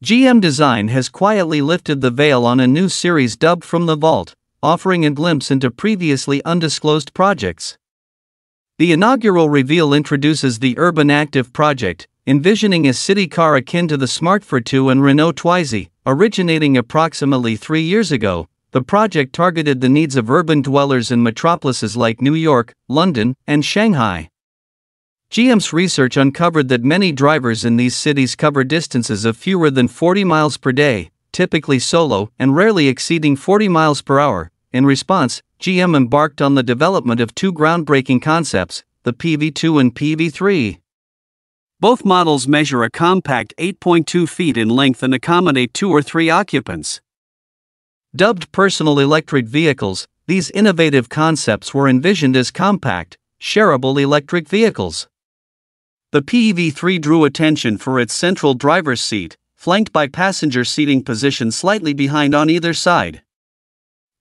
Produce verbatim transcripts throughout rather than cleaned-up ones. G M Design has quietly lifted the veil on a new series dubbed From the Vault, offering a glimpse into previously undisclosed projects. The inaugural reveal introduces the Urban Active project, envisioning a city car akin to the Smart ForTwo and Renault Twizy. Originating approximately three years ago, the project targeted the needs of urban dwellers in metropolises like New York, London, and Shanghai. G M's research uncovered that many drivers in these cities cover distances of fewer than forty miles per day, typically solo and rarely exceeding forty miles per hour. In response, G M embarked on the development of two groundbreaking concepts, the P E V two and P E V three. Both models measure a compact eight point two feet in length and accommodate two or three occupants. Dubbed personal electric vehicles, these innovative concepts were envisioned as compact, shareable electric vehicles. The P E V three drew attention for its central driver's seat, flanked by passenger seating positions slightly behind on either side.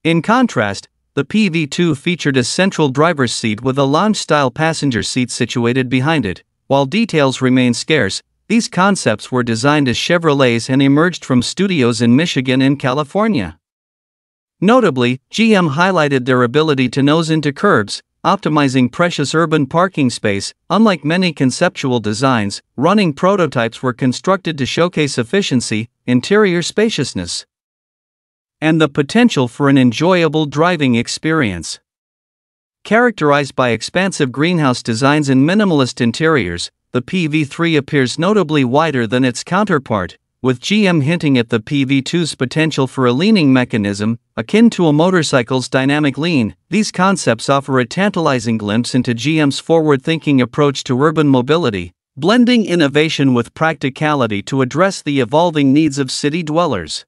In contrast, the P E V two featured a central driver's seat with a lounge-style passenger seat situated behind it. While details remain scarce, these concepts were designed as Chevrolets and emerged from studios in Michigan and California. Notably, G M highlighted their ability to nose into curbs, optimizing precious urban parking space. Unlike many conceptual designs, running prototypes were constructed to showcase efficiency, interior spaciousness, and the potential for an enjoyable driving experience. Characterized by expansive greenhouse designs and minimalist interiors, the P E V three appears notably wider than its counterpart, with G M hinting at the P E V two's potential for a leaning mechanism, akin to a motorcycle's dynamic lean. These concepts offer a tantalizing glimpse into G M's forward-thinking approach to urban mobility, blending innovation with practicality to address the evolving needs of city dwellers.